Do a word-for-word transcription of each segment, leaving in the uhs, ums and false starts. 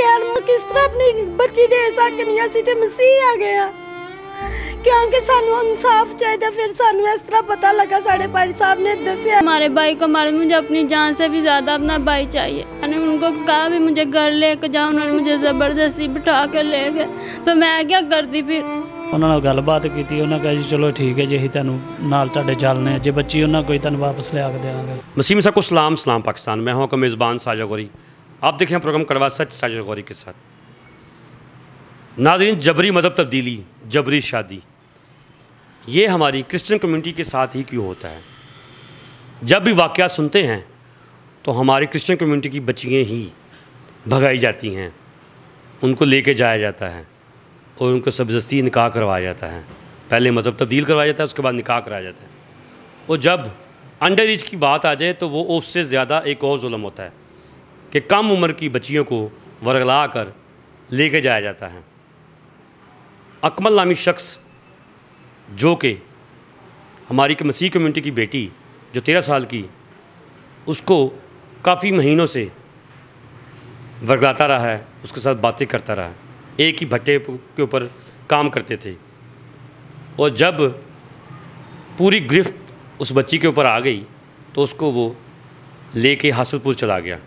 गया किस तरह अपनी बच्ची दे सकते नहीं असी तो मसीह आ गया क्योंकि सानू इंसाफ चाहिए। फिर सानू इस तरह पता लगा साढ़े भाई साहब ने दसिया हमारे भाई को मारे मुझे अपनी जान से भी ज़्यादा अपना भाई चाहिए। मैंने उनको कहा भी मुझे घर लेके जाओ, उन्होंने मुझे ज़बरदस्ती बिठा के ले गए तो मैं क्या करती। फिर उन्होंने गलबात की, उन्होंने कहा जी चलो ठीक है जी अं तुम नाल तुहाडे चलने जो बच्ची उन्होंने कोई तुम वापस लिया देंगे। वसीम साहब को सलाम सलाम पाकिस्तान। मैं हूँ आपका मेज़बान साजा गौरी। आप देखें प्रोग्राम करवा सच साजा गौरी के साथ। नाज़रीन, जबरी मजहब तब्दीली, जबरी शादी ये हमारी क्रिश्चियन कम्युनिटी के साथ ही क्यों होता है? जब भी वाक़या सुनते हैं तो हमारी क्रिश्चियन कम्युनिटी की बच्चियाँ ही भगाई जाती हैं, उनको लेके जाया जाता है और उनको ज़बरदस्ती निकाह करवाया जाता है। पहले मज़हब तब्दील करवाया जाता है, उसके बाद निकाह कराया जाता है। और जब अंडर एज की बात आ जाए तो वो उससे ज़्यादा एक और जुल्म होता है कि कम उम्र की बच्चियों को वरगला कर लेके जाया जाता है। अकमल नामी शख्स जो कि हमारी मसीह कम्युनिटी की बेटी जो तेरह साल की, उसको काफ़ी महीनों से वरगलाता रहा है, उसके साथ बातें करता रहा है। एक ही भट्टे के ऊपर काम करते थे और जब पूरी गिरफ्त उस बच्ची के ऊपर आ गई तो उसको वो लेके हासनपुर चला गया।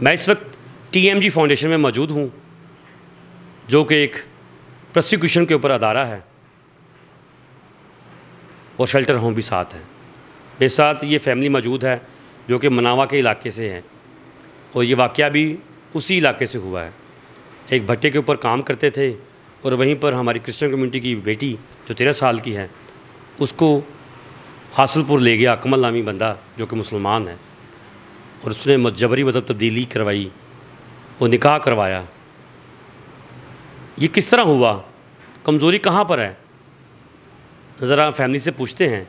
मैं इस वक्त टीएमजी फाउंडेशन में मौजूद हूँ जो कि एक प्रोसिक्यूशन के ऊपर अदारा है और शेल्टर होम भी साथ है। मेरे साथ ये फैमिली मौजूद है जो कि मनावा के इलाके से है और ये वाक़या भी उसी इलाके से हुआ है। एक भट्टे के ऊपर काम करते थे और वहीं पर हमारी क्रिश्चियन कम्युनिटी की बेटी जो तेरह साल की है उसको हासनपुर ले गया अकमल नामी बंदा जो कि मुसलमान है और उसने जबरी मजहब तब्दीली करवाई और निकाह करवाया। ये किस तरह हुआ, कमज़ोरी कहाँ पर है? ज़रा फैमिली से पूछते हैं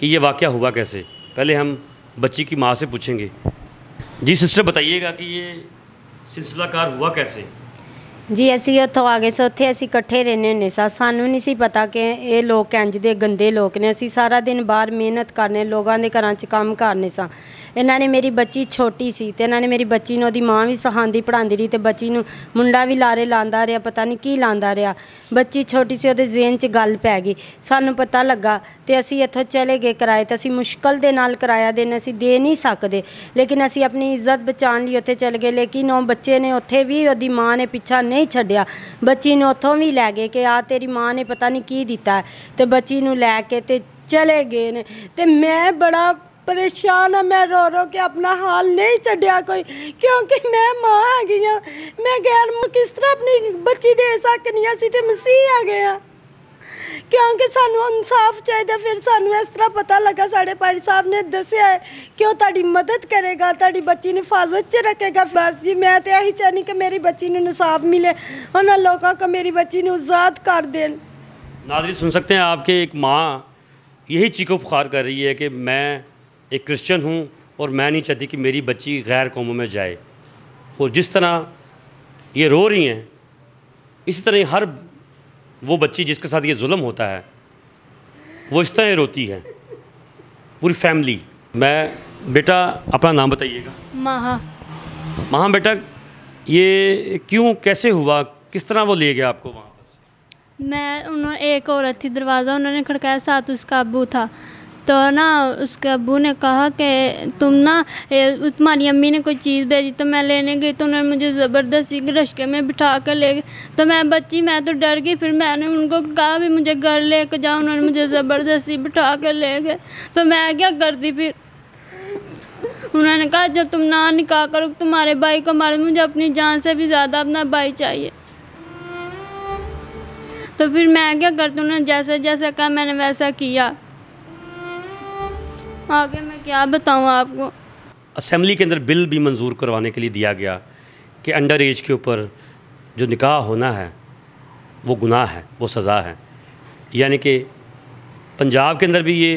कि ये वाक़या हुआ कैसे। पहले हम बच्ची की माँ से पूछेंगे। जी सिस्टर, बताइएगा कि ये सिलसिलाकार हुआ कैसे? जी असी उतो आ गए सी, उ कट्ठे रहने होंगे सा। सानू नहीं सी पता कि ये लोग इंज दे गंदे लोग ने। असी सारा दिन बाहर मेहनत करने, लोगों के घर काम करने सा। इन्होंने मेरी बच्ची छोटी सी तो इन्होंने मेरी बच्ची ने उहदी माँ भी सिखाती पढ़ाती रही तो बच्ची नू मुंडा भी लारे लांदा रहा, पता नहीं की लांदा रहा। बच्ची छोटी सी, उहदे ज़हन च गल पै गई। सानू पता लगा तो असी इत्थों चले गए किराए तो। असी मुश्किल दे नाल किराया देना असी दे नहीं सकते, लेकिन असी अपनी इज्जत बचाने लिए उत्थे चले गए। लेकिन वो बच्चे ने उत्थे भी उहदी माँ ने पिछा नहीं छड्डिया। बच्ची नूं उत्थों भी लै गए कि आ तेरी माँ ने पता नहीं की दिता है, तो बच्ची नूं लै के ते चले गए ने। ते मैं बड़ा परेशान हाँ, मैं रो रो के अपना हाल नहीं छड्डिया कोई, क्योंकि मैं माँ आ गई हाँ। मैं गैर किस तरह अपनी बच्ची दे सकनी हाँ, असीं ते मसीह आ गए हाँ क्योंकि सानू इंसाफ चाहिए। फिर सानू इस तरह पता लगा साढ़े भाई साहब ने दसिया है कि वो ताड़ी मदद करेगा, ताड़ी बच्ची ने हिफाजत च रखेगा। बस जी मैं तो यही चाहनी कि मेरी बच्ची नू इंसाफ मिले, उन्होंने लोगों को मेरी बच्ची नू आज़ाद कर दें। नाज़रीन सुन सकते हैं आपके एक माँ यही चीखो पुकार कर रही है कि मैं एक क्रिश्चियन हूँ और मैं नहीं चाहती कि मेरी बच्ची गैर कौमों में जाए। और जिस तरह ये रो रही हैं इसी तरह हर वो बच्ची जिसके साथ ये जुल्म होता है वो इस तरह रोती है, पूरी फैमिली। मैं बेटा अपना नाम बताइएगा। माहा। माहा बेटा, ये क्यों कैसे हुआ, किस तरह वो ले गया आपको वहाँ पर? मैं उन्होंने एक औरत थी, दरवाज़ा उन्होंने खड़काया, साथ उसका अब्बू था। तो ना उसके अब्बू ने कहा कि तुम ना तुम्हारी अम्मी ने कोई चीज़ भेजी, तो मैं लेने गई तो उन्होंने मुझे ज़बरदस्ती रश्के में बिठा कर ले गए। तो मैं बच्ची मैं तो डर गई। फिर मैंने उनको कहा भी मुझे घर ले कर जाओ, उन्होंने मुझे ज़बरदस्ती बिठा कर ले गए तो मैं क्या करती। फिर उन्होंने कहा जब तुम ना निकाह करो तुम्हारे भाई को मारे, मुझे अपनी जान से भी ज़्यादा अपना भाई चाहिए। तो फिर मैं क्या करती, उन्होंने जैसा जैसा कहा मैंने वैसा किया। आगे मैं क्या बताऊं आपको। असेंबली के अंदर बिल भी मंजूर करवाने के लिए दिया गया कि अंडर एज के ऊपर जो निकाह होना है वो गुनाह है, वो सज़ा है। यानी कि पंजाब के अंदर भी ये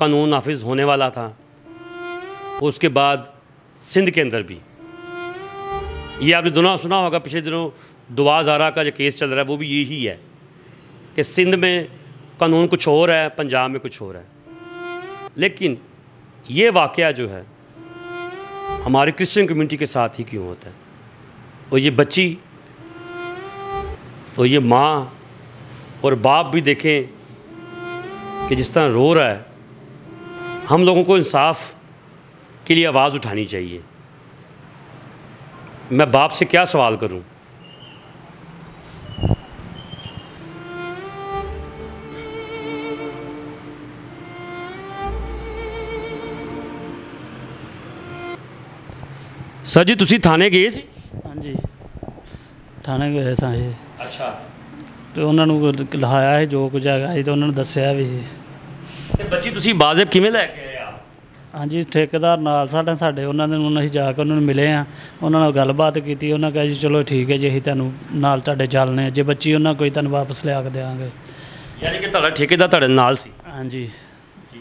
कानून नाफिज होने वाला था, उसके बाद सिंध के अंदर भी। ये आपने दोनों सुना होगा, पिछले दिनों दुआ ज़ारा का जो केस चल रहा है वो भी यही है कि सिंध में कानून कुछ और है, पंजाब में कुछ और है। लेकिन ये वाक़या जो है हमारे क्रिश्चियन कम्युनिटी के साथ ही क्यों होता है? और ये बच्ची और ये माँ और बाप भी देखें कि जिस तरह रो रहा है। हम लोगों को इंसाफ के लिए आवाज़ उठानी चाहिए। मैं बाप से क्या सवाल करूं? सर जी तुसी थाने गए सी? हाँ जी थाने गए सां जी। अच्छा तो उन्होंने लाया है जो कुछ है तो उन्होंने दसिया भी। बच्ची तुसी बाज़ेब किवें लैके? हाँ जी ठेकेदार नाल साढ़े साढ़े उन्होंने उन्हें जाकर उन्होंने मिले हैं, उन्होंने गलबात की, उन्होंने कहा जी चलो ठीक है जी अं तुम नाल तुहाडे चलने जे बच्ची उन्होंने कोई तुम वापस लिया के देंगे। यानी कि तुहाडा ठेकेदार तुहाडे नाल सी? हाँ जी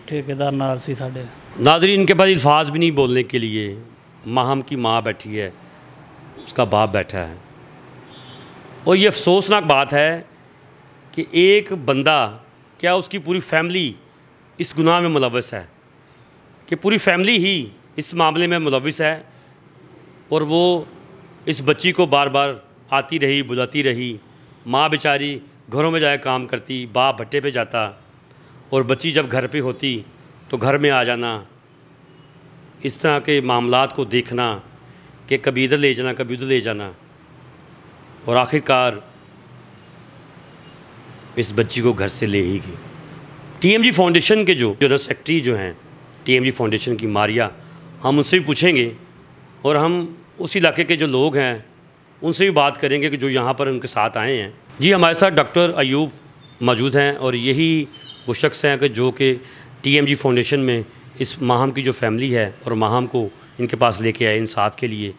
ठेकेदार नाल सी साढ़े। नाज़रीन इनके पास अल्फाज भी नहीं बोलने के लिए। माहम की माँ बैठी है, उसका बाप बैठा है और ये अफसोसनाक बात है कि एक बंदा क्या उसकी पूरी फैमिली इस गुनाह में मुलव्वस है कि पूरी फैमिली ही इस मामले में मुलव्वस है और वो इस बच्ची को बार बार आती रही बुलाती रही। माँ बेचारी घरों में जाए काम करती, बाप भट्टे पे जाता और बच्ची जब घर पे होती तो घर में आ जाना। इस तरह के मामलात को देखना कि कभी इधर ले जाना कभी उधर ले जाना और आखिरकार इस बच्ची को घर से ले ही गई। टीएमजी फाउंडेशन के जो जनरल सेक्रेटरी जो हैं टीएमजी फाउंडेशन की मारिया, हम उनसे भी पूछेंगे और हम उस इलाके के जो लोग हैं उनसे भी बात करेंगे कि जो यहाँ पर उनके साथ आए हैं। जी हमारे साथ डॉक्टर अयूब मौजूद हैं और यही वो शख्स हैं कि जो कि टीएमजी फाउंडेशन में इस माहम की जो फैमिली है और माहम को इनके पास लेके आए इंसाफ के लिए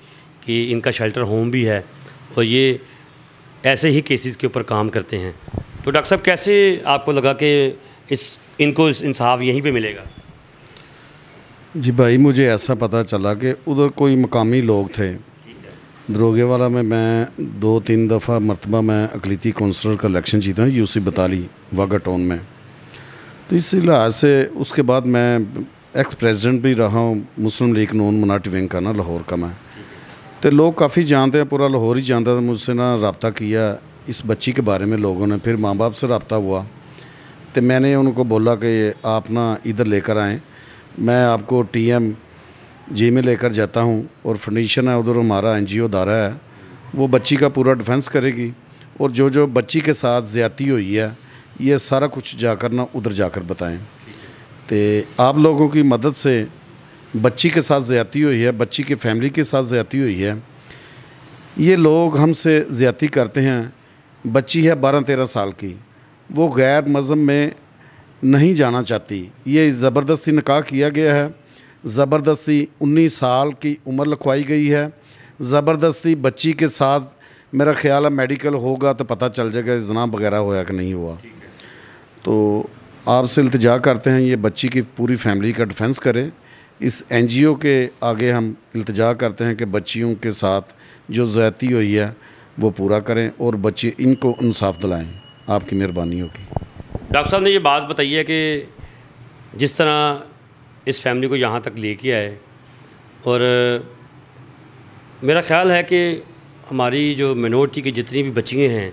कि इनका शेल्टर होम भी है और ये ऐसे ही केसेस के ऊपर काम करते हैं। तो डॉक्टर साहब कैसे आपको लगा कि इस इनको इस इंसाफ यहीं पे मिलेगा? जी भाई मुझे ऐसा पता चला कि उधर कोई मकामी लोग थे दरोगे वाला में। मैं दो तीन दफ़ा मरतबा मैं अकलीती कौंसलर का इलेक्शन जीता हूँ यूसी बताली वाघा टाउन में, तो इसी लिहाज से उसके बाद मैं एक्स प्रेसिडेंट भी रहा हूँ मुस्लिम लीग नून मनाटी विंग का ना लाहौर का। मैं तो लोग काफ़ी जानते हैं, पूरा लाहौर ही जानता था। मुझसे ना रब्ता किया इस बच्ची के बारे में लोगों ने, फिर माँ बाप से रब्ता हुआ तो मैंने उनको बोला कि आप ना इधर लेकर आएँ, मैं आपको टी एम जी में लेकर जाता हूँ और फाउंडेशन है उधर हमारा एन जी ओ दारा है वो बच्ची का पूरा डिफेंस करेगी और जो जो बच्ची के साथ ज़्यादती हुई है ये सारा कुछ जाकर ना उधर जाकर बताएं। तो आप लोगों की मदद से बच्ची के साथ ज़्यादती हुई है, बच्ची की फैमिली के साथ ज़्यादती हुई है। ये लोग हमसे ज़्यादती करते हैं। बच्ची है बारह तेरह साल की, वो गैर मज़हब में नहीं जाना चाहती। ये ज़बरदस्ती निकाह किया गया है, ज़बरदस्ती उन्नीस साल की उम्र लिखवाई गई है, ज़बरदस्ती बच्ची के साथ। मेरा ख्याल है मेडिकल होगा तो पता चल जाएगा जना वगैरह होया कि नहीं हुआ। तो आपसे इल्तिजा करते हैं ये बच्ची की पूरी फैमिली का डिफेंस करें। इस एनजीओ के आगे हम इल्तिजा करते हैं कि बच्चियों के साथ जो ज़्यादती हुई है वो पूरा करें और बच्चे इनको इंसाफ दिलाएं। आपकी मेहरबानी होगी। डॉक्टर साहब ने ये बात बताई है कि जिस तरह इस फैमिली को यहाँ तक लेके आए और मेरा ख्याल है कि हमारी जो मिनोरिटी की जितनी भी बच्चियाँ हैं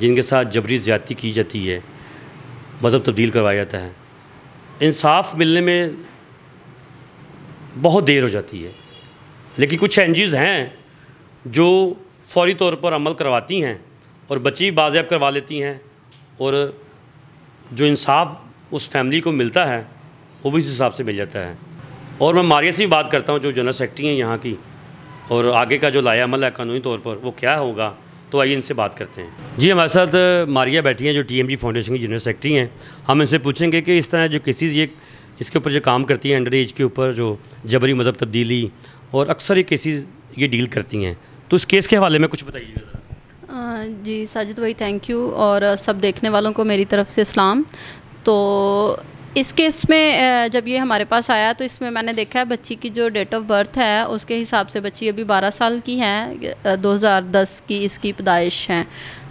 जिनके साथ जबरी ज़्यादती की जाती है, मज़हब तब्दील करवाया जाता है, इंसाफ मिलने में बहुत देर हो जाती है। लेकिन कुछ एन जी ओज़ हैं जो फौरी तौर पर अमल करवाती हैं और बच्ची बाज़ेब करवा लेती हैं और जो इंसाफ उस फैमिली को मिलता है वो भी इस हिसाब से मिल जाता है। और मैं मारिया से भी बात करता हूँ जो जनरल सेक्रेटरी हैं यहाँ की, और आगे का जो लाया अमल है कानूनी तौर पर वो क्या होगा, तो आइए इनसे बात करते हैं। जी हमारे साथ मारिया बैठी हैं जो टीएमजी फाउंडेशन की जनरल सेक्रेटरी हैं। हम इनसे पूछेंगे कि इस तरह जो केसेस ये इसके ऊपर जो काम करती हैं अंडर एज के ऊपर जो जबरी मज़हब तब्दीली और अक्सर ये केसेस ये डील करती हैं, तो इस केस के हवाले में कुछ बताइएगा। जी साजिद भाई थैंक यू और सब देखने वालों को मेरी तरफ़ से सलाम। तो इस केस में जब ये हमारे पास आया तो इसमें मैंने देखा है बच्ची की जो डेट ऑफ बर्थ है उसके हिसाब से बच्ची अभी बारह साल की है, दो हज़ार दस की इसकी पैदाइश है,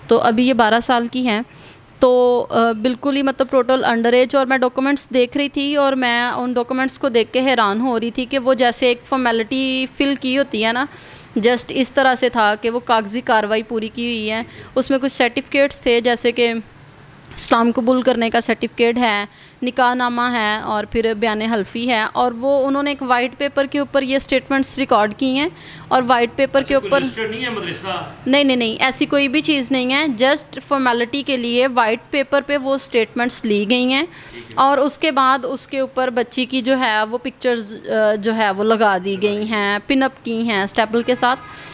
तो अभी ये बारह साल की हैं। तो बिल्कुल ही मतलब टोटल अंडर एज। और मैं डॉक्यूमेंट्स देख रही थी और मैं उन डॉक्यूमेंट्स को देख के हैरान हो रही थी कि वो जैसे एक फॉर्मेलिटी फ़िल की होती है ना जस्ट इस तरह से था कि वो कागज़ी कार्रवाई पूरी की हुई है। उसमें कुछ सर्टिफिकेट्स थे जैसे कि इस्लाम कबूल करने का सर्टिफिकेट है, निकाह नामा है और फिर बयान हल्फी है। और वो उन्होंने एक वाइट पेपर के ऊपर ये स्टेटमेंट्स रिकॉर्ड की हैं और वाइट पेपर के ऊपर नहीं है मदरसा, नहीं नहीं नहीं ऐसी कोई भी चीज़ नहीं है, जस्ट फॉर्मेलिटी के लिए वाइट पेपर पे वो स्टेटमेंट्स ली गई हैं और उसके बाद उसके ऊपर बच्ची की जो है वो पिक्चर्स जो है वो लगा दी गई हैं, पिनअप की हैं स्टेपल के साथ।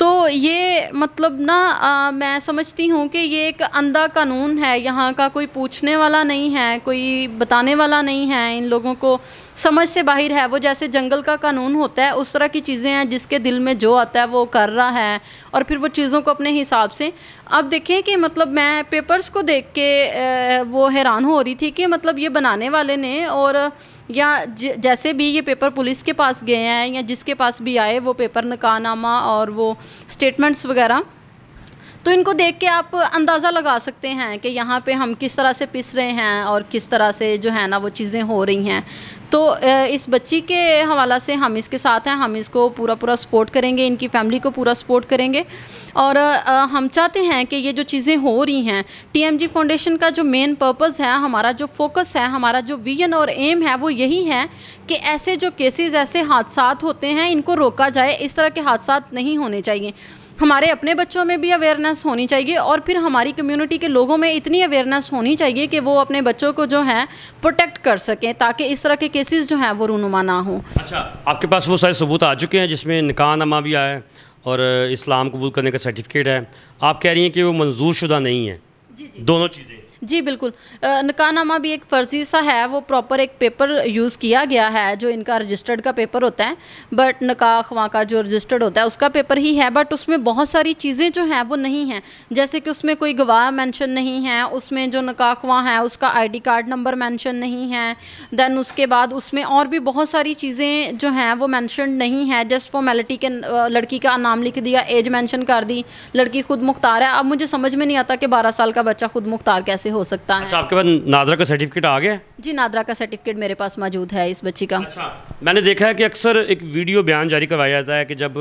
तो ये मतलब ना आ, मैं समझती हूँ कि ये एक अंधा कानून है, यहाँ का कोई पूछने वाला नहीं है, कोई बताने वाला नहीं है, इन लोगों को समझ से बाहर है। वो जैसे जंगल का कानून होता है उस तरह की चीज़ें हैं, जिसके दिल में जो आता है वो कर रहा है और फिर वो चीज़ों को अपने हिसाब से। अब देखें कि मतलब मैं पेपर्स को देख के वो हैरान हो रही थी कि मतलब ये बनाने वाले ने और या जैसे भी ये पेपर पुलिस के पास गए हैं या जिसके पास भी आए वो पेपर निकाहनामा और वो स्टेटमेंट्स वगैरह, तो इनको देख के आप अंदाज़ा लगा सकते हैं कि यहाँ पे हम किस तरह से पिस रहे हैं और किस तरह से जो है ना वो चीज़ें हो रही हैं। तो इस बच्ची के हवाला से हम इसके साथ हैं, हम इसको पूरा पूरा सपोर्ट करेंगे, इनकी फैमिली को पूरा सपोर्ट करेंगे और हम चाहते हैं कि ये जो चीज़ें हो रही हैं, टीएमजी फाउंडेशन का जो मेन पर्पस है, हमारा जो फोकस है, हमारा जो विजन और एम है वो यही है कि ऐसे जो केसेस, ऐसे हादसा होते हैं इनको रोका जाए। इस तरह के हादसा नहीं होने चाहिए। हमारे अपने बच्चों में भी अवेयरनेस होनी चाहिए और फिर हमारी कम्युनिटी के लोगों में इतनी अवेयरनेस होनी चाहिए कि वो अपने बच्चों को जो है प्रोटेक्ट कर सकें ताकि इस तरह के केसेस जो हैं वो रूनुमा ना हो। अच्छा, आपके पास वो सारे सबूत आ चुके हैं जिसमें निकाहनामा भी आया है और इस्लाम कबूल करने का सर्टिफिकेट है। आप कह रही हैं कि वो मंजूर शुदा नहीं है। जी जी, दोनों चीज़ें। जी बिल्कुल, निकाहनामा भी एक फ़र्जी सा है, वो प्रॉपर एक पेपर यूज़ किया गया है जो इनका रजिस्टर्ड का पेपर होता है, बट निकाह ख्वाह का जो रजिस्टर्ड होता है उसका पेपर ही है, बट उसमें बहुत सारी चीज़ें जो हैं वो नहीं हैं, जैसे कि उसमें कोई गवाह मेंशन नहीं है, उसमें जो निकाह ख्वाह है उसका आईडी कार्ड नंबर मेंशन नहीं है, दैन उसके बाद उसमें और भी बहुत सारी चीज़ें जो हैं वो मेंशन नहीं है, जस्ट फॉर्मेलिटी के लड़की का नाम लिख दिया, एज मेंशन कर दी, लड़की खुद मुख्तार है। अब मुझे समझ में नहीं आता कि बारह साल का बच्चा खुद मुख्तार कैसे हो सकता है। अच्छा, आपके पास नादरा का सर्टिफिकेट आ गया? जी, नादरा का सर्टिफिकेट मेरे पास मौजूद है इस बच्ची का। अच्छा, मैंने देखा है कि अक्सर एक वीडियो बयान जारी करवाया जाता है कि जब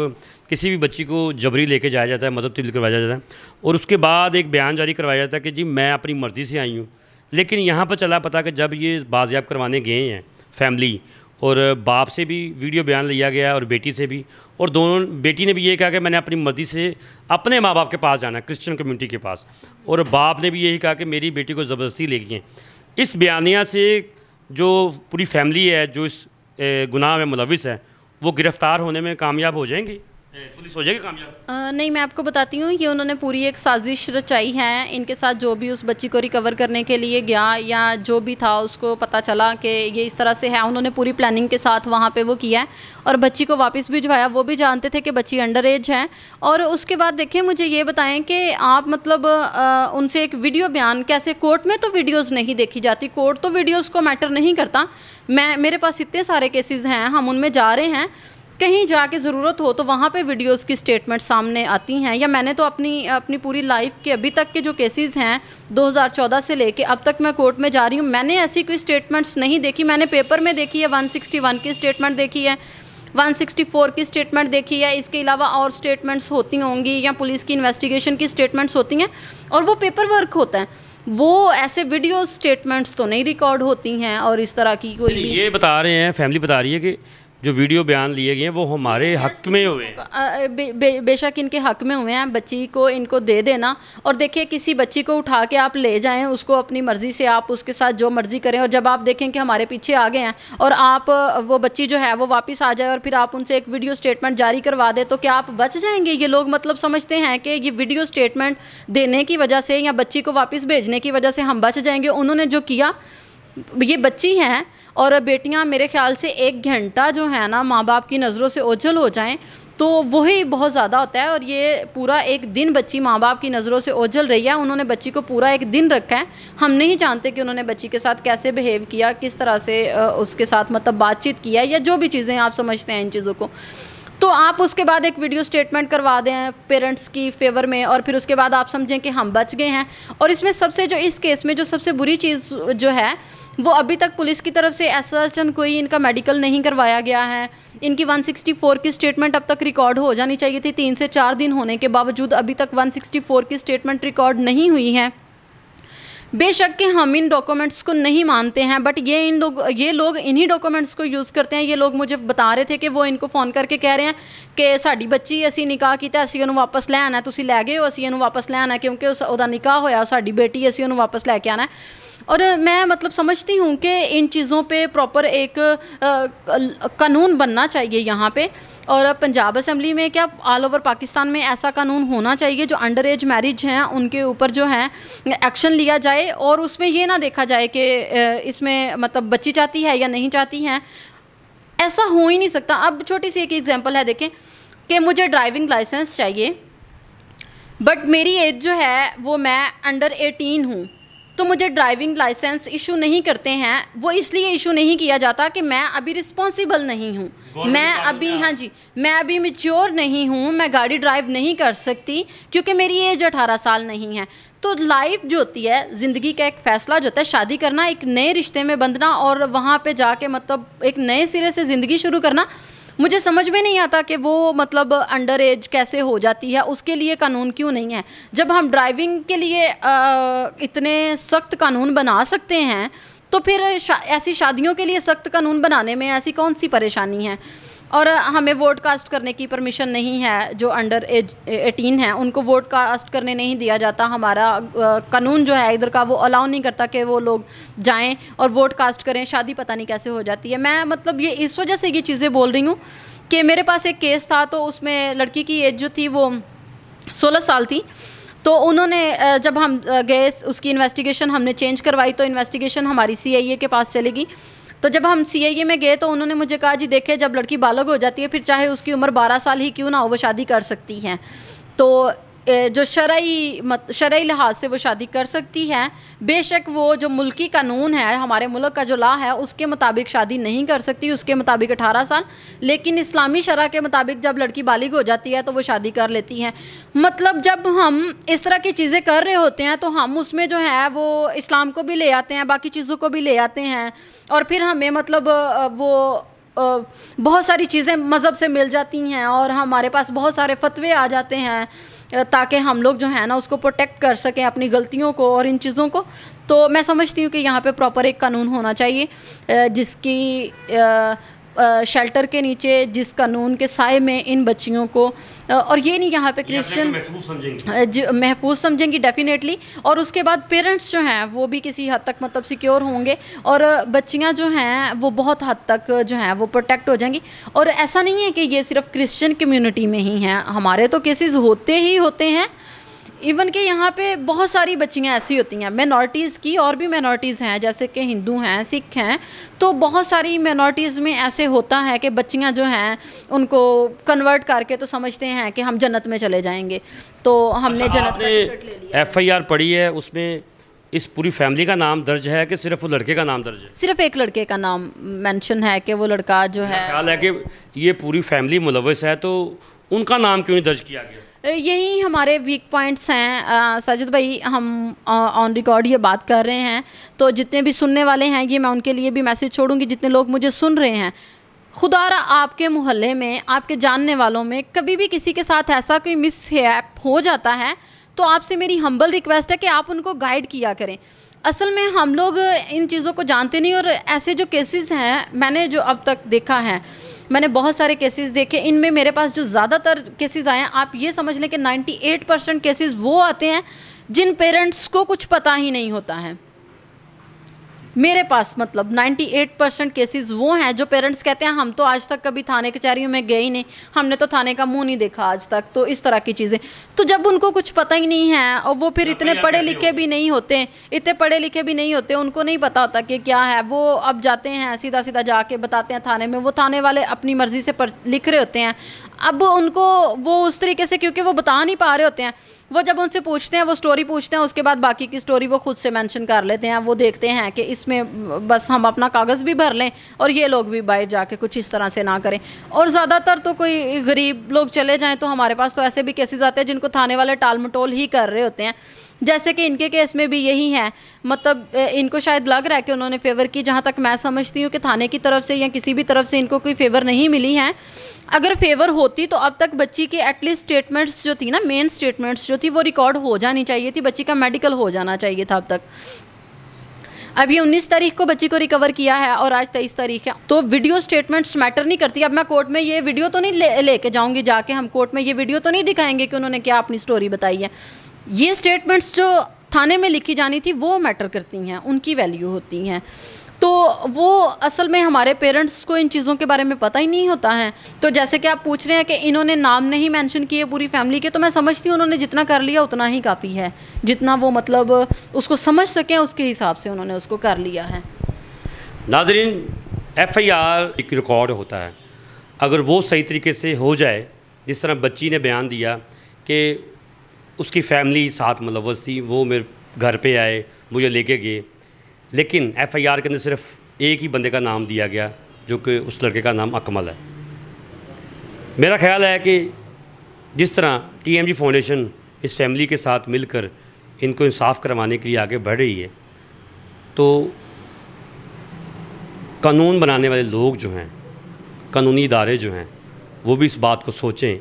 किसी भी बच्ची को जबरी लेके जाया जाता है, मजहब तब्दील करवाया जाता है और उसके बाद एक बयान जारी करवाया जाता है कि जी मैं अपनी मर्जी से आई हूँ, लेकिन यहाँ पर चला पता कि जब ये बाजियाब करवाने गए हैं फैमिली और बाप से भी वीडियो बयान लिया गया और बेटी से भी, और दोनों बेटी ने भी ये कहा कि मैंने अपनी मर्ज़ी से अपने माँ बाप के पास जाना, क्रिश्चियन कम्युनिटी के पास, और बाप ने भी यही कहा कि मेरी बेटी को ज़बरदस्ती ले गई। इस बयानिया से जो पूरी फैमिली है जो इस गुनाह में मुलविस है वो गिरफ़्तार होने में कामयाब हो जाएंगी, पुलिस हो जाएगी कामयाब? नहीं, मैं आपको बताती हूँ, ये उन्होंने पूरी एक साजिश रचाई है। इनके साथ जो भी उस बच्ची को रिकवर करने के लिए गया या जो भी था उसको पता चला कि ये इस तरह से है, उन्होंने पूरी प्लानिंग के साथ वहाँ पे वो किया है और बच्ची को वापस भिजवाया। वो भी जानते थे कि बच्ची अंडर एज है। और उसके बाद देखें, मुझे ये बताएं कि आप मतलब आ, उनसे एक वीडियो बयान कैसे? कोर्ट में तो वीडियोज़ नहीं देखी जाती, कोर्ट तो वीडियोज़ को मैटर नहीं करता। मैं मेरे पास इतने सारे केसेज़ हैं, हम उनमें जा रहे हैं, कहीं जाके ज़रूरत हो तो वहाँ पे वीडियोस की स्टेटमेंट सामने आती हैं। या मैंने तो अपनी अपनी पूरी लाइफ के अभी तक के जो केसेस हैं दो हज़ार चौदह से लेके अब तक मैं कोर्ट में जा रही हूँ, मैंने ऐसी कोई स्टेटमेंट्स नहीं देखी। मैंने पेपर में देखी है, एक सौ इकसठ की स्टेटमेंट देखी है, एक सौ चौंसठ की स्टेटमेंट देखी है, इसके अलावा और स्टेटमेंट्स होती होंगी या पुलिस की इन्वेस्टिगेशन की स्टेटमेंट्स होती हैं और वो पेपर वर्क होता है, वो ऐसे वीडियो स्टेटमेंट्स तो नहीं रिकॉर्ड होती हैं। और इस तरह की कोई भी ये बता रहे हैं, फैमिली बता रही है कि जो वीडियो बयान लिए गए हैं वो हमारे हक में हुए हैं। बे, बे, बेशक इनके हक में हुए हैं। बच्ची को इनको दे देना। और देखिए, किसी बच्ची को उठा के आप ले जाएं, उसको अपनी मर्ज़ी से आप उसके साथ जो मर्ज़ी करें, और जब आप देखें कि हमारे पीछे आ गए हैं और आप वो बच्ची जो है वो वापस आ जाए और फिर आप उनसे एक वीडियो स्टेटमेंट जारी करवा दें, तो क्या आप बच जाएंगे? ये लोग मतलब समझते हैं कि ये वीडियो स्टेटमेंट देने की वजह से या बच्ची को वापस भेजने की वजह से हम बच जाएंगे। उन्होंने जो किया, ये बच्ची है और बेटियां मेरे ख्याल से एक घंटा जो है ना माँ बाप की नज़रों से ओझल हो जाएं तो वही बहुत ज़्यादा होता है। और ये पूरा एक दिन बच्ची माँ बाप की नज़रों से ओझल रही है। उन्होंने बच्ची को पूरा एक दिन रखा है। हम नहीं जानते कि उन्होंने बच्ची के साथ कैसे बिहेव किया, किस तरह से उसके साथ मतलब बातचीत किया या जो भी चीज़ें आप समझते हैं इन चीज़ों को। तो आप उसके बाद एक वीडियो स्टेटमेंट करवा दें पेरेंट्स की फेवर में और फिर उसके बाद आप समझें कि हम बच गए हैं। और इसमें सबसे जो इस केस में जो सबसे बुरी चीज़ जो है वो अभी तक पुलिस की तरफ से ऐसा कोई इनका मेडिकल नहीं करवाया गया है। इनकी एक सौ चौंसठ की स्टेटमेंट अब तक रिकॉर्ड हो जानी चाहिए थी, तीन से चार दिन होने के बावजूद अभी तक एक सौ चौंसठ की स्टेटमेंट रिकॉर्ड नहीं हुई है। बेशक कि हम इन डॉक्यूमेंट्स को नहीं मानते हैं, बट ये इन लोग ये लोग इन्हीं डॉक्यूमेंट्स को यूज़ करते हैं। ये लोग मुझे बता रहे थे कि वो इनको फ़ोन करके कह रहे हैं कि साड़ी बच्ची असी निकाह किया, असी उन्हें वापस ले आना, तुसी लै गए हो, असी उन्हें वापस ले आना क्योंकि उसदा निकाह होया, साड़ी बेटी असी उन्हें वापस लैके आना। और मैं मतलब समझती हूँ कि इन चीज़ों पे प्रॉपर एक कानून बनना चाहिए यहाँ पे, और पंजाब असम्बली में क्या ऑल ओवर पाकिस्तान में ऐसा कानून होना चाहिए जो अंडर एज मैरिज हैं उनके ऊपर जो है एक्शन लिया जाए, और उसमें ये ना देखा जाए कि इसमें मतलब बच्ची चाहती है या नहीं चाहती है, ऐसा हो ही नहीं सकता। अब छोटी सी एक एग्जाम्पल है, देखें कि मुझे ड्राइविंग लाइसेंस चाहिए बट मेरी एज जो है वो मैं अंडर एटीन हूँ, तो मुझे ड्राइविंग लाइसेंस इशू नहीं करते हैं। वो इसलिए इशू नहीं किया जाता कि मैं अभी रिस्पॉन्सिबल नहीं हूँ, मैं अभी हाँ जी मैं अभी मैच्योर नहीं हूँ, मैं गाड़ी ड्राइव नहीं कर सकती क्योंकि मेरी एज अठारह साल नहीं है। तो लाइफ जो होती है, ज़िंदगी का एक फ़ैसला जो होता है, शादी करना, एक नए रिश्ते में बंधना और वहाँ पे जाके मतलब एक नए सिरे से ज़िंदगी शुरू करना, मुझे समझ में नहीं आता कि वो मतलब अंडर एज कैसे हो जाती है, उसके लिए कानून क्यों नहीं है। जब हम ड्राइविंग के लिए आ, इतने सख्त कानून बना सकते हैं तो फिर शा, ऐसी शादियों के लिए सख्त कानून बनाने में ऐसी कौन सी परेशानी है। और हमें वोट कास्ट करने की परमिशन नहीं है, जो अंडर एज एटीन है उनको वोट कास्ट करने नहीं दिया जाता। हमारा कानून जो है इधर का वो अलाउ नहीं करता कि वो लोग जाएं और वोट कास्ट करें, शादी पता नहीं कैसे हो जाती है। मैं मतलब ये इस वजह से ये चीज़ें बोल रही हूँ कि मेरे पास एक केस था, तो उसमें लड़की की एज जो थी वो सोलह साल थी, तो उन्होंने जब हम गए उसकी इन्वेस्टिगेशन हमने चेंज करवाई तो इन्वेस्टिगेशन हमारी सी आई ए के पास चली गई। तो जब हम सी आई ए में गए तो उन्होंने मुझे कहा जी देखे जब लड़की बालग हो जाती है फिर चाहे उसकी उम्र बारह साल ही क्यों ना हो वो शादी कर सकती हैं, तो जो शरई मत शरई लिहाज से वो शादी कर सकती है। बेशक वो जो मुल्की कानून है, हमारे मुल्क का जो लॉ है उसके मुताबिक शादी नहीं कर सकती, उसके मुताबिक अठारह साल, लेकिन इस्लामी शरा के मुताबिक जब लड़की बालिग हो जाती है तो वो शादी कर लेती है। मतलब जब हम इस तरह की चीज़ें कर रहे होते हैं तो हम उसमें जो है वो इस्लाम को भी ले आते हैं, बाकी चीज़ों को भी ले आते हैं, और फिर हमें मतलब वो बहुत सारी चीज़ें मज़हब से मिल जाती हैं और हमारे पास बहुत सारे फतवे आ जाते हैं ताकि हम लोग जो है ना उसको प्रोटेक्ट कर सकें अपनी गलतियों को और इन चीज़ों को। तो मैं समझती हूँ कि यहाँ पे प्रॉपर एक कानून होना चाहिए जिसकी शेल्टर के नीचे, जिस कानून के साए में इन बच्चियों को, और ये नहीं यहाँ पे क्रिश्चियन महफूज समझेंगी डेफिनेटली, और उसके बाद पेरेंट्स जो हैं वो भी किसी हद तक मतलब सिक्योर होंगे और बच्चियाँ जो हैं वो बहुत हद तक जो हैं वो प्रोटेक्ट हो जाएंगी। और ऐसा नहीं है कि ये सिर्फ क्रिश्चियन कम्युनिटी में ही हैं, हमारे तो केसेस होते ही होते हैं, इवन के यहाँ पे बहुत सारी बच्चियाँ ऐसी होती हैं माइनॉरिटीज़ की, और भी माइनॉरिटीज़ हैं जैसे कि हिंदू हैं, सिख हैं, तो बहुत सारी माइनॉरिटीज़ में ऐसे होता है कि बच्चियाँ जो हैं उनको कन्वर्ट करके तो समझते हैं कि हम जन्नत में चले जाएंगे। तो हमने अच्छा, जन्नत में टिकट ले लिया। एफ आई आर पढ़ी है, उसमें इस पूरी फैमिली का नाम दर्ज है कि सिर्फ वो लड़के का नाम दर्ज है? सिर्फ एक लड़के का नाम मैंशन है कि वो लड़का जो है, ख्याल है कि ये पूरी फैमिली मुलविस है, तो उनका नाम क्यों नहीं दर्ज किया गया? यही हमारे वीक पॉइंट्स हैं साजिद भाई, हम ऑन रिकॉर्ड ये बात कर रहे हैं, तो जितने भी सुनने वाले हैं ये मैं उनके लिए भी मैसेज छोड़ूंगी, जितने लोग मुझे सुन रहे हैं, खुदारा आपके मोहल्ले में, आपके जानने वालों में कभी भी किसी के साथ ऐसा कोई मिसहैप हो जाता है तो आपसे मेरी हम्बल रिक्वेस्ट है कि आप उनको गाइड किया करें। असल में हम लोग इन चीज़ों को जानते नहीं, और ऐसे जो केसेस हैं मैंने जो अब तक देखा है, मैंने बहुत सारे केसेस देखे, इनमें मेरे पास जो ज़्यादातर केसेस आए हैं आप ये समझ लें कि अट्ठानवे परसेंट केसेस वो आते हैं जिन पेरेंट्स को कुछ पता ही नहीं होता है। मेरे पास मतलब अट्ठानवे परसेंट केसेस वो हैं जो पेरेंट्स कहते हैं हम तो आज तक कभी थाने कचहरियों में गए ही नहीं, हमने तो थाने का मुंह नहीं देखा आज तक, तो इस तरह की चीज़ें। तो जब उनको कुछ पता ही नहीं है, और वो फिर इतने पढ़े लिखे भी नहीं होते इतने पढ़े लिखे भी नहीं होते उनको नहीं पता होता कि क्या है, वो अब जाते हैं सीधा सीधा जाके बताते हैं थाने में, वो थाने वाले अपनी मर्ज़ी से लिख रहे होते हैं। अब उनको वो उस तरीके से, क्योंकि वो बता नहीं पा रहे होते हैं, वो जब उनसे पूछते हैं वो स्टोरी पूछते हैं, उसके बाद बाकी की स्टोरी वो खुद से मेंशन कर लेते हैं, वो देखते हैं कि इसमें बस हम अपना कागज़ भी भर लें और ये लोग भी बाहर जाके कुछ इस तरह से ना करें। और ज़्यादातर तो कोई गरीब लोग चले जाएं तो हमारे पास तो ऐसे भी केसेस आते हैं जिनको थाने वाले टाल मटोल ही कर रहे होते हैं। जैसे कि इनके केस में भी यही है। मतलब इनको शायद लग रहा है कि उन्होंने फेवर की, जहाँ तक मैं समझती हूँ कि थाने की तरफ से या किसी भी तरफ से इनको कोई फेवर नहीं मिली है। अगर फेवर होती तो अब तक बच्ची की एटलीस्ट स्टेटमेंट्स जो थी ना, मेन स्टेटमेंट्स जो थी वो रिकॉर्ड हो जानी चाहिए थी, बच्ची का मेडिकल हो जाना चाहिए था अब तक। अभी उन्नीस तारीख को बच्ची को रिकवर किया है और आज तेईस तारीख है, तो वीडियो स्टेटमेंट्स मैटर नहीं करती। अब मैं कोर्ट में ये वीडियो तो नहीं ले लेके जाऊंगी, जाके हम कोर्ट में ये वीडियो तो नहीं दिखाएंगे कि उन्होंने क्या अपनी स्टोरी बताई है। ये स्टेटमेंट्स जो थाने में लिखी जानी थी वो मैटर करती हैं, उनकी वैल्यू होती हैं। तो वो असल में हमारे पेरेंट्स को इन चीज़ों के बारे में पता ही नहीं होता है। तो जैसे कि आप पूछ रहे हैं कि इन्होंने नाम नहीं मेंशन किए पूरी फैमिली के, तो मैं समझती हूँ उन्होंने जितना कर लिया उतना ही काफ़ी है, जितना वो मतलब उसको समझ सकें उसके हिसाब से उन्होंने उसको कर लिया है। नाजरीन, एफ आई आर एक रिकॉर्ड होता है, अगर वो सही तरीके से हो जाए, जिस तरह बच्ची ने बयान दिया कि उसकी फैमिली साथ मुलव्वस थी, वो मेरे घर पे आए, मुझे लेके गए, लेकिन एफ आई आर के अंदर सिर्फ एक ही बंदे का नाम दिया गया जो कि उस लड़के का नाम अकमल है। मेरा ख्याल है कि जिस तरह टी एम जी फाउंडेशन इस फैमिली के साथ मिलकर इनको इंसाफ करवाने के लिए आगे बढ़ रही है, तो कानून बनाने वाले लोग जो हैं, कानूनी इदारे जो हैं, वो भी इस बात को सोचें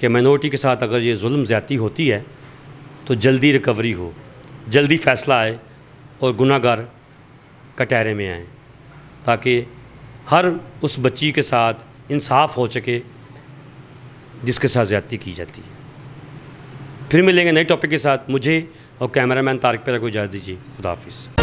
कि माइनॉरिटी के साथ अगर ये जुल्म ज़्यादती होती है तो जल्दी रिकवरी हो, जल्दी फ़ैसला आए और गुनाहगार कटहरे में आए, ताकि हर उस बच्ची के साथ इंसाफ हो सके जिसके साथ ज़्यादती की जाती है। फिर मिलेंगे नए टॉपिक के साथ। मुझे और कैमरामैन तारिक को इजाज़त दीजिए। खुदा हाफिज़।